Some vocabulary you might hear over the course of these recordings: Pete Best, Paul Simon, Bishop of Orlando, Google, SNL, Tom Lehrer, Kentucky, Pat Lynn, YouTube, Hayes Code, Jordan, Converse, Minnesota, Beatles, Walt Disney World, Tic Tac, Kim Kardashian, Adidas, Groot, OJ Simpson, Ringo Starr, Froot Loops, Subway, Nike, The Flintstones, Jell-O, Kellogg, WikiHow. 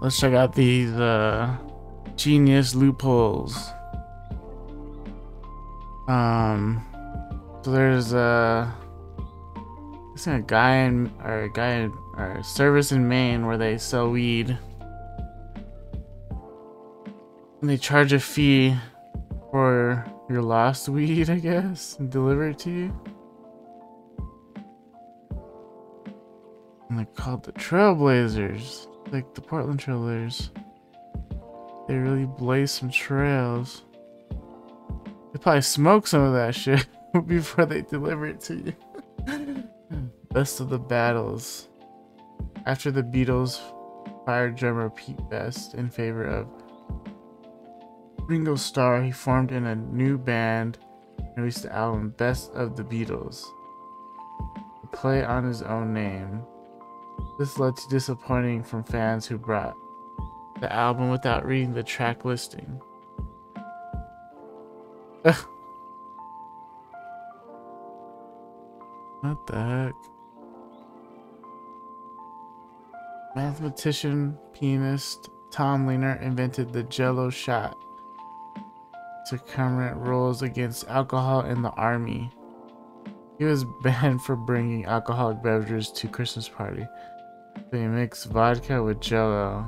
Let's check out these genius loopholes. So there's a service in Maine where they sell weed. And they charge a fee for your lost weed, I guess, and deliver it to you. And they're called the Trailblazers, like the Portland Trailblazers. They really blaze some trails. They probably smoke some of that shit before they deliver it to you. Best of the battles. After the Beatles fired drummer Pete Best in favor of Ringo Starr, he formed in a new band and released the album Best of the Beatles, a play on his own name. This led to disappointment from fans who bought the album without reading the track listing. Ugh. What the heck? Mathematician, pianist Tom Lehrer invented the Jell-O shot to combat rules against alcohol in the army. He was banned for bringing alcoholic beverages to Christmas party. So he mixed vodka with Jell-O.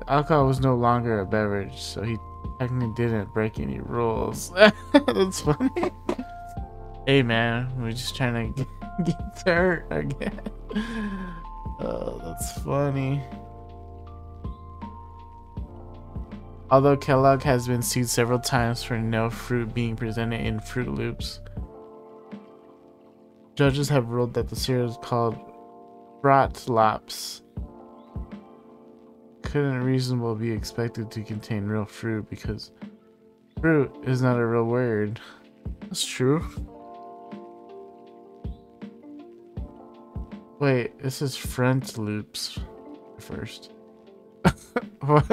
The alcohol was no longer a beverage, so he technically didn't break any rules. That's funny. Hey man, we're just trying to get hurt again. Oh, that's funny. Although Kellogg has been sued several times for no fruit being presented in Froot Loops, judges have ruled that the cereal is called Froot Loops couldn't reasonably be expected to contain real fruit because fruit is not a real word. That's true. Wait, this is Froot Loops first. What?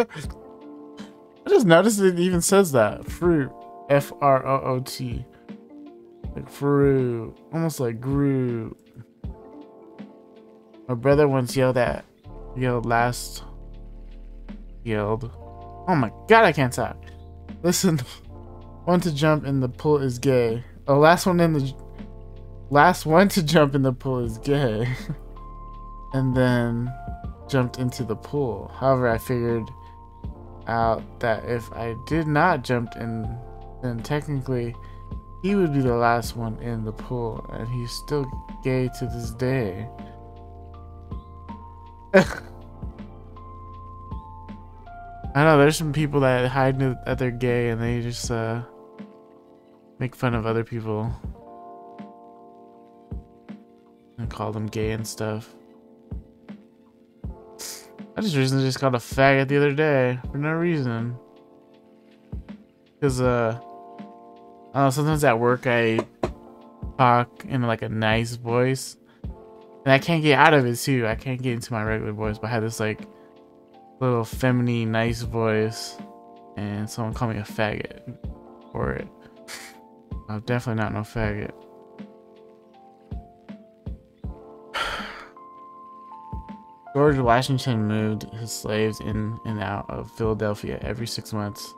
I just noticed it even says that. Fruit. F-R-O-O-T. Like fruit. Almost like Groot. My brother once yelled. Oh my god, I can't talk. Listen. One to jump in the pool is gay. Oh, last one to jump in the pool is gay. And then jumped into the pool. However, I figured out that if I did not jump in, then technically he would be the last one in the pool, and he's still gay to this day. I know there's some people that hide that they're gay and they just make fun of other people and call them gay and stuff. I just recently just called a faggot the other day for no reason. Cause I don't know, sometimes at work I talk in like a nice voice, and I can't get out of it too. I can't get into my regular voice, but I had this like little feminine nice voice, and someone called me a faggot for it. I'm definitely not no faggot. George Washington moved his slaves in and out of Philadelphia every 6 months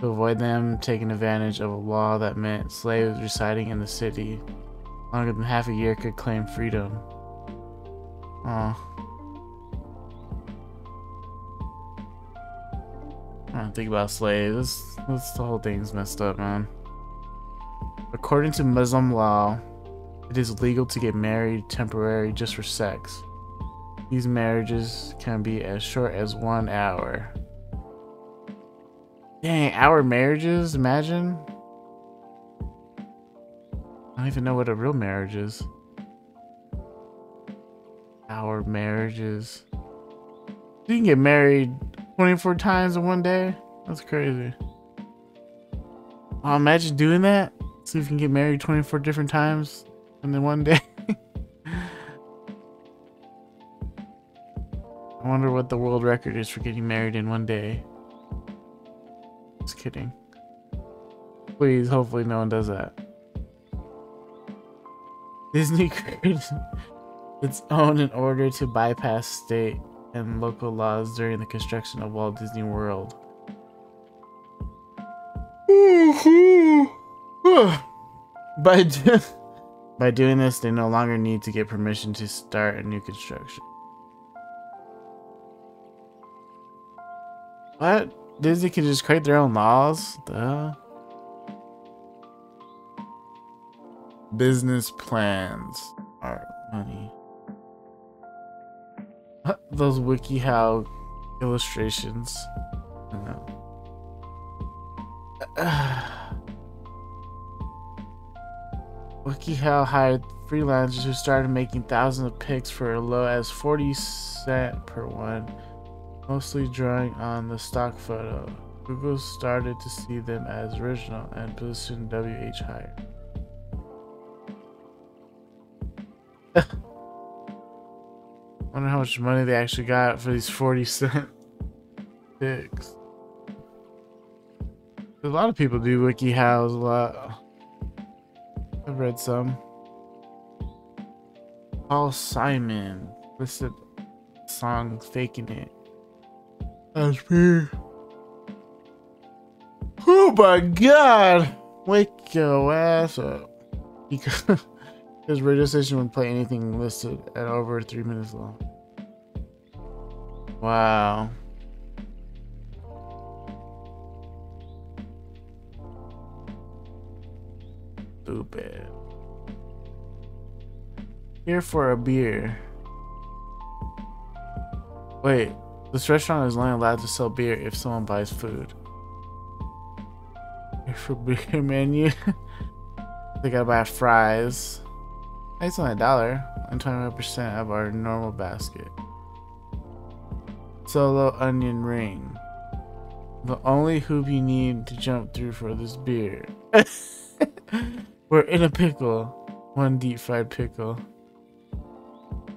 to avoid them taking advantage of a law that meant slaves residing in the city longer than half a year could claim freedom. Oh. I don't think about slaves. The whole thing's messed up, man. According to Muslim law, it is legal to get married temporarily just for sex. These marriages can be as short as 1 hour. Dang, hour marriages? Imagine. I don't even know what a real marriage is. Hour marriages. You can get married 24 times in one day? That's crazy. I'll imagine doing that. See if you can get married 24 different times in one day. I wonder what the world record is for getting married in one day. Just kidding. Please, hopefully no one does that. Disney created its own in order to bypass state and local laws during the construction of Walt Disney World. By doing this, they no longer need to get permission to start a new construction. What? Disney can just create their own laws? Duh. Business plans are money. Those WikiHow illustrations. I know. WikiHow hired freelancers who started making thousands of pics for as low as 40 cents per one, mostly drawing on the stock photo. Google started to see them as original and positioned WH higher. Wonder how much money they actually got for these 40-cent pics. A lot of people do WikiHows a lot. I've read some. Paul Simon listed song Faking It. That's me. Oh my god! Wake your ass up. His radio station would play anything listed at over 3 minutes long. Wow. Stupid. Here for a beer. Wait, this restaurant is only allowed to sell beer if someone buys food. Here for beer menu. They gotta buy fries. It's only $1 and 25% of our normal basket. Solo onion ring. The only hoop you need to jump through for this beer. We're in a pickle. One deep fried pickle.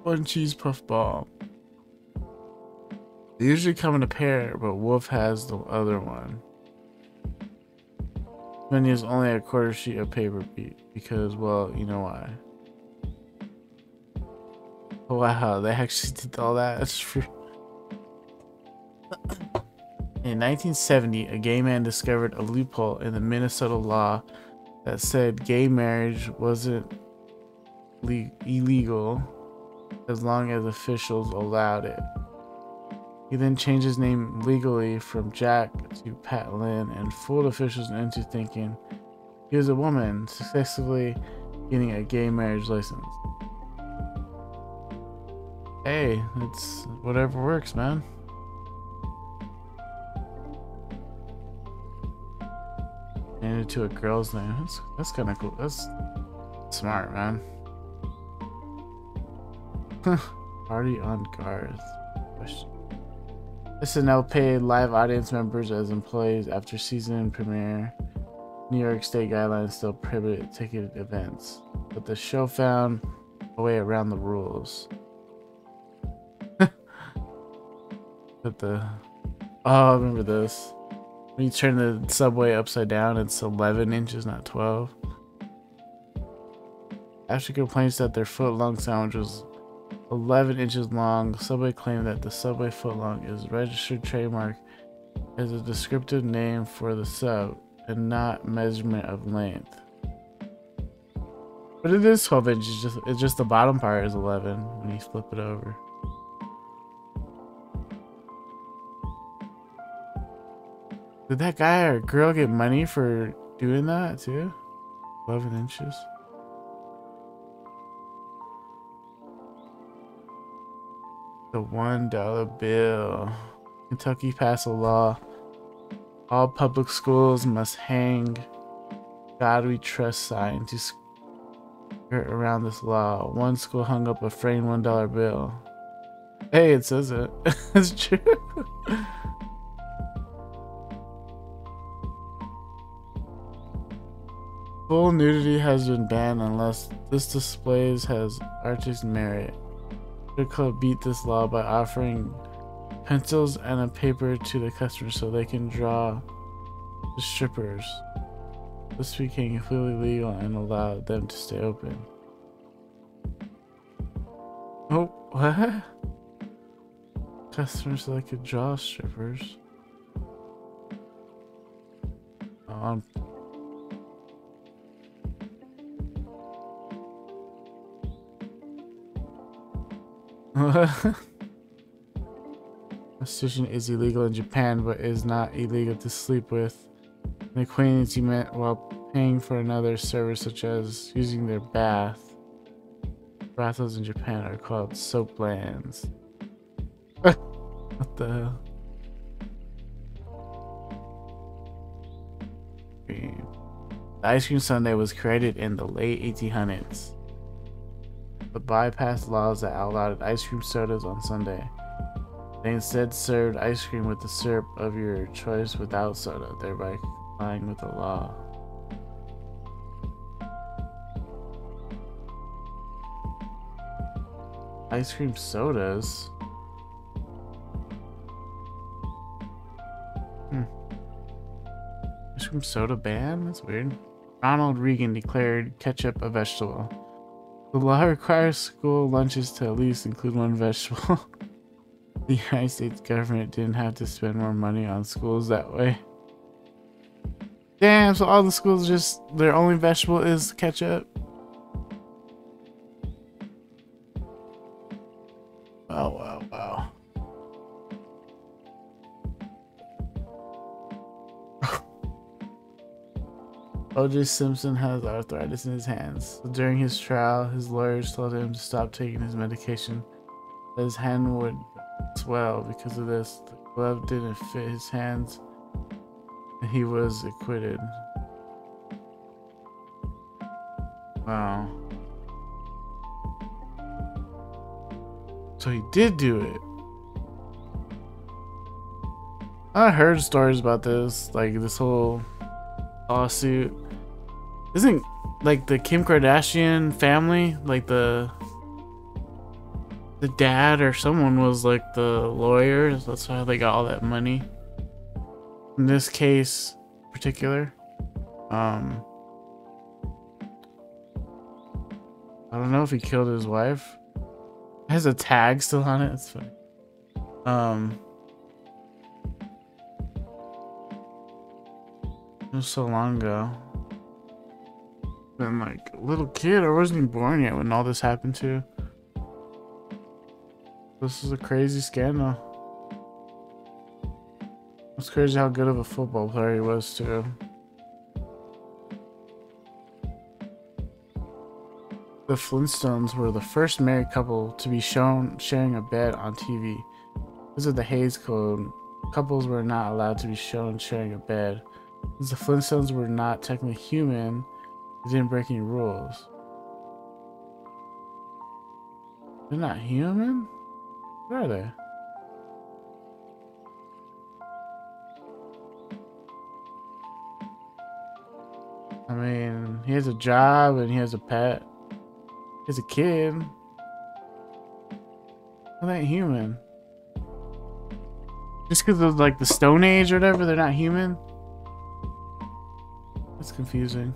One cheese puff ball. They usually come in a pair, but Wolf has the other one. Menu is only a quarter sheet of paper because, well, you know why. Wow, they actually did all that. That's true. In 1970, a gay man discovered a loophole in the Minnesota law that said gay marriage wasn't illegal as long as officials allowed it. He then changed his name legally from Jack to Pat Lynn and fooled officials into thinking he was a woman, successfully getting a gay marriage license. Hey, it's whatever works, man. And into a girl's name. That's kind of cool. That's smart, man. Party on Garth. SNL paid live audience members as employees after season premiere. New York State guidelines still prohibit ticketed events, but the show found a way around the rules. Oh, I remember this. When you turn the subway upside down, it's 11 inches, not 12. After complaints that their foot-long sandwich was 11 inches long, Subway claimed that the Subway footlong is registered trademark as a descriptive name for the sub and not measurement of length. But it is 12 inches, it's just the bottom part is 11 when you flip it over. Did that guy or girl get money for doing that too? 11 inches. The $1 bill. Kentucky passed a law. All public schools must hang God We Trust sign to skirt around this law. One school hung up a framed $1 bill. Hey, it says it. It's true. Full nudity has been banned unless this displays has artistic merit. The club beat this law by offering pencils and a paper to the customer so they can draw the strippers. This became completely legal and allowed them to stay open. Oh, what? Customers like a jaw strippers. Prostitution is illegal in Japan, but is not illegal to sleep with an acquaintance you met while paying for another service, such as using their bath. Brothels in Japan are called soaplands. What the hell? The ice cream sundae was created in the late 1800s. But bypassed laws that outlawed ice cream sodas on Sunday. They instead served ice cream with the syrup of your choice without soda, thereby complying with the law. Ice cream sodas? Ice cream soda ban? That's weird. Ronald Reagan declared ketchup a vegetable. The law requires school lunches to at least include one vegetable. The United States government didn't have to spend more money on schools that way. Damn, so all the schools just, their only vegetable is ketchup. Oh, wow, wow. OJ Simpson has arthritis in his hands. During his trial, his lawyers told him to stop taking his medication. His hand would swell because of this. The glove didn't fit his hands, and he was acquitted. Wow. So he did do it. I heard stories about this, like this whole lawsuit. Isn't like the Kim Kardashian family, like the dad or someone was like the lawyer? That's why they got all that money. In this case in particular, I don't know if he killed his wife. It has a tag still on it. It's funny. It was so long ago. Been like a little kid. I wasn't even born yet when all this happened to. This is a crazy scandal. It's crazy how good of a football player he was too. The Flintstones were the first married couple to be shown sharing a bed on TV. Because of the Hayes Code, couples were not allowed to be shown sharing a bed. Since the Flintstones were not technically human, they didn't break any rules. They're not human? Where are they? I mean, he has a job and he has a pet. He has a kid. Well, they ain't human. Just because of like the Stone Age or whatever, they're not human? That's confusing.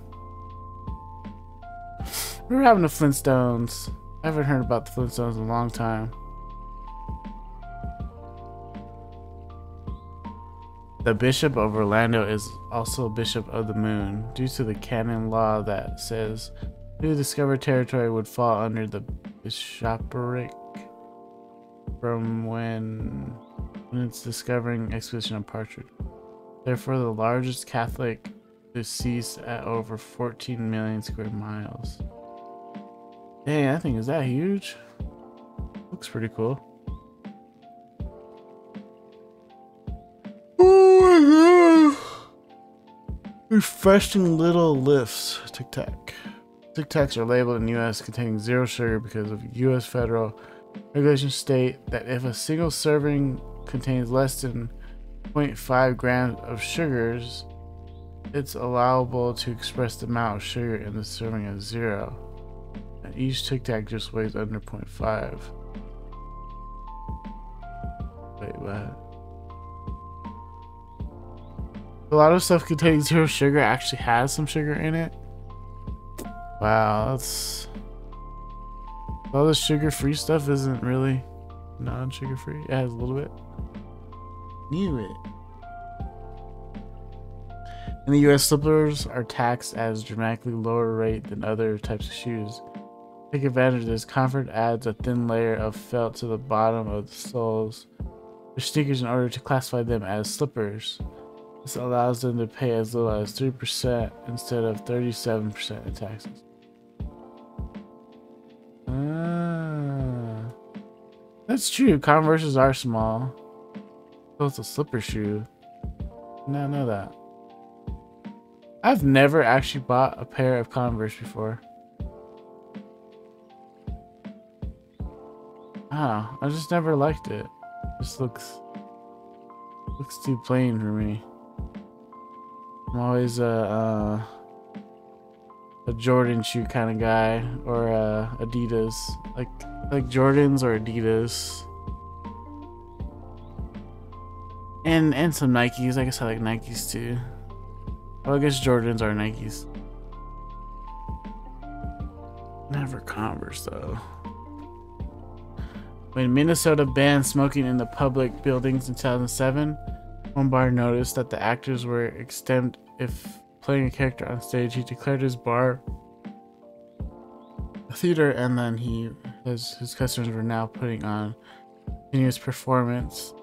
We're having the Flintstones. I haven't heard about the Flintstones in a long time. The Bishop of Orlando is also Bishop of the Moon, due to the canon law that says new discovered territory would fall under the bishopric from when its discovering expedition of Partridge. Therefore, the largest Catholic deceased at over 14 million square miles. Dang, that thing is that huge? Looks pretty cool. Oh my god! Refreshing little lifts. Tic Tac. Tic Tacs are labeled in the U.S. containing zero sugar because of U.S. federal regulations state that if a single serving contains less than 0.5 grams of sugars, it's allowable to express the amount of sugar in the serving as zero. And each Tic Tac just weighs under 0.5. Wait, what? A lot of stuff containing zero sugar actually has some sugar in it. Wow, that's... all the sugar-free stuff isn't really Non-sugar free. It has a little bit. Knew it. In the U.S., slippers are taxed at a dramatically lower rate than other types of shoes. Take advantage of this. Comfort adds a thin layer of felt to the bottom of the soles for sneakers in order to classify them as slippers. This allows them to pay as little as 3% instead of 37% in taxes. That's true. Converses are small. So it's a slipper shoe. No, I know that. I've never actually bought a pair of Converse before. Ah, I just never liked it. Just looks too plain for me. I'm always a Jordan shoe kind of guy, or Adidas, like Jordans or Adidas, and some Nikes. I guess I like Nikes too. Well, I guess Jordans are Nikes. Never Converse though. When Minnesota banned smoking in the public buildings in 2007, one bar noticed that the actors were exempt if playing a character on stage. He declared his bar a theater, and then his customers were now putting on continuous performance.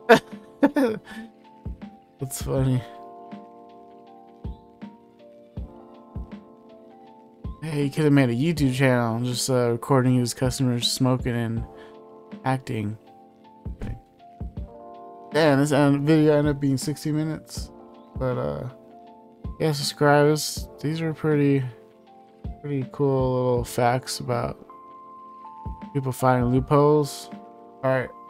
That's funny. Hey, he could have made a YouTube channel just recording his customers smoking and acting. Okay. Damn, this video ended up being 60 minutes, but yeah, subscribers. These are pretty cool little facts about people finding loopholes. All right.